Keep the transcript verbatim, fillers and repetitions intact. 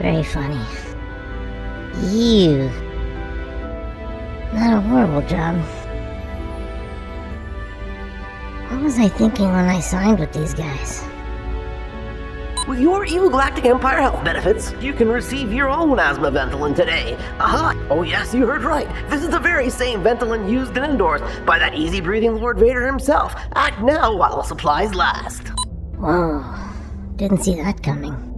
Very funny. Ew. Not a horrible job. What was I thinking when I signed with these guys? With your Evil Galactic Empire health benefits, you can receive your own Asthma Ventolin today. Aha! Oh yes, you heard right. This is the very same Ventolin used and endorsed by that easy-breathing Lord Vader himself. Act now while supplies last. Whoa. Didn't see that coming.